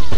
You